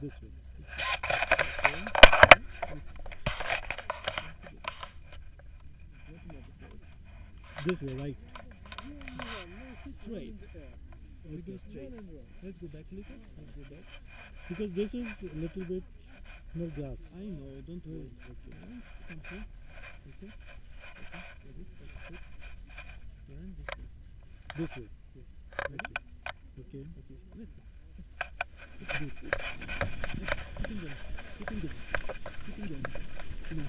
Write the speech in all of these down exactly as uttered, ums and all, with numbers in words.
this way. This way, right? Straight. Okay. Go straight. Let's go back a little. Let's go back. Because this is a little bit more grass. I know, don't worry. Okay. Okay. Okay. This way. Yes. Okay. Okay. Okay. Let's go. Let's do it. Keep it going. Keep it going. Keep it going. Come on.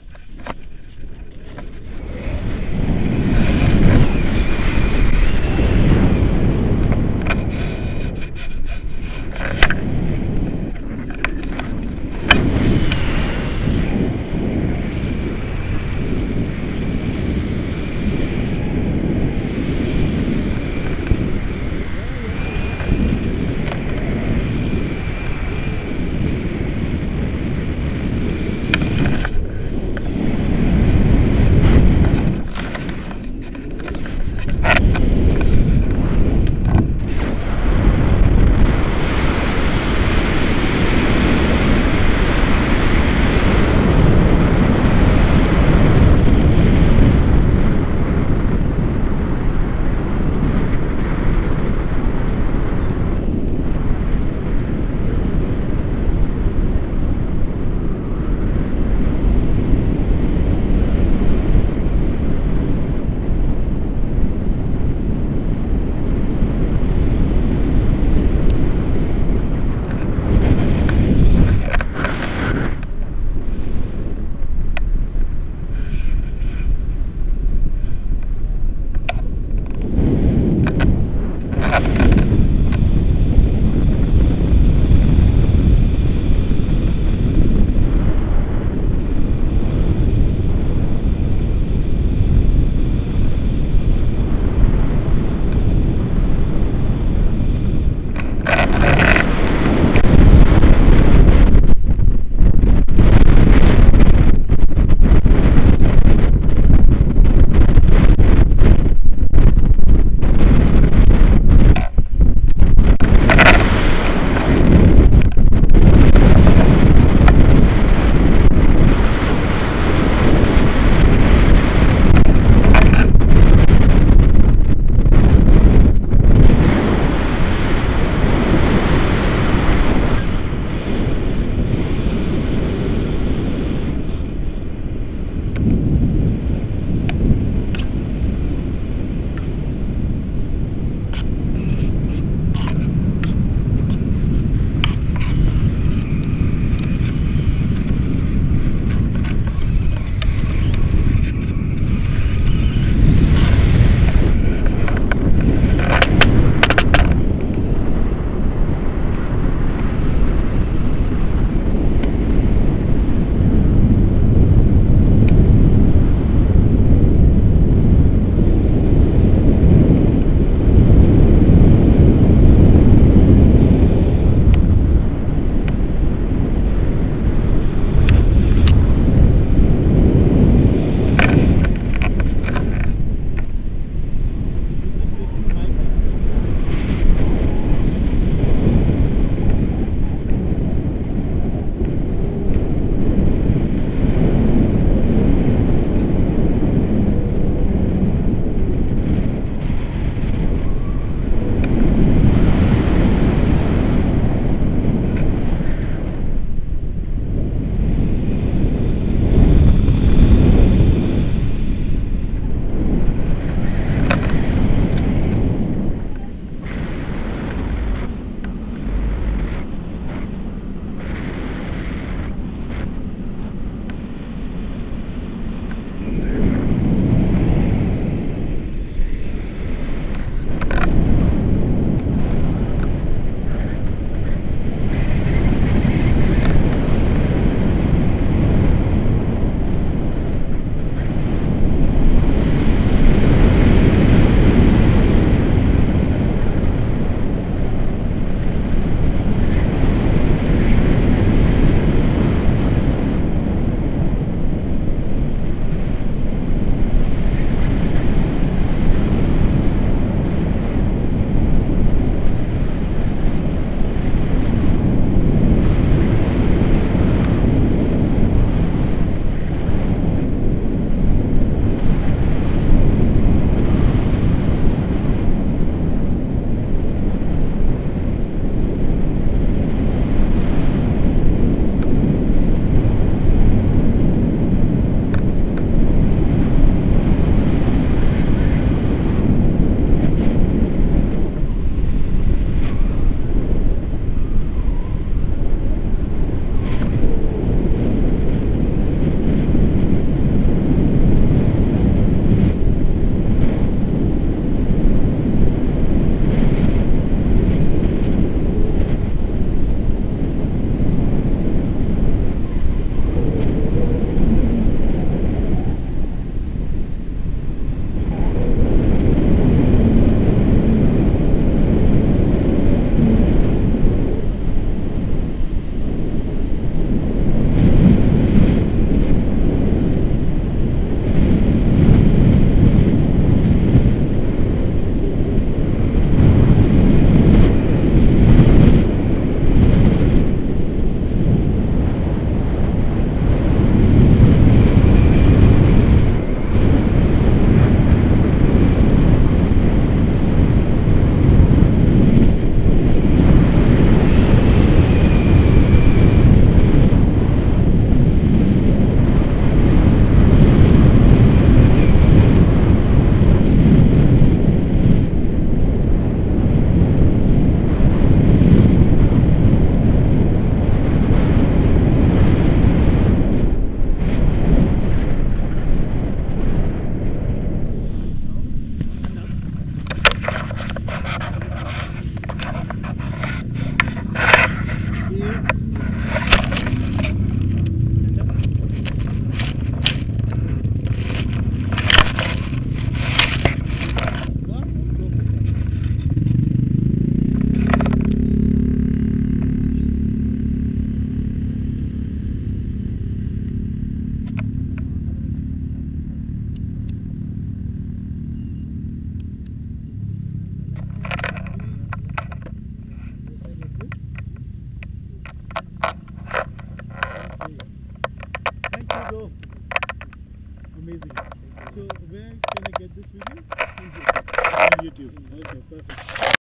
you. Thank you. Perfect.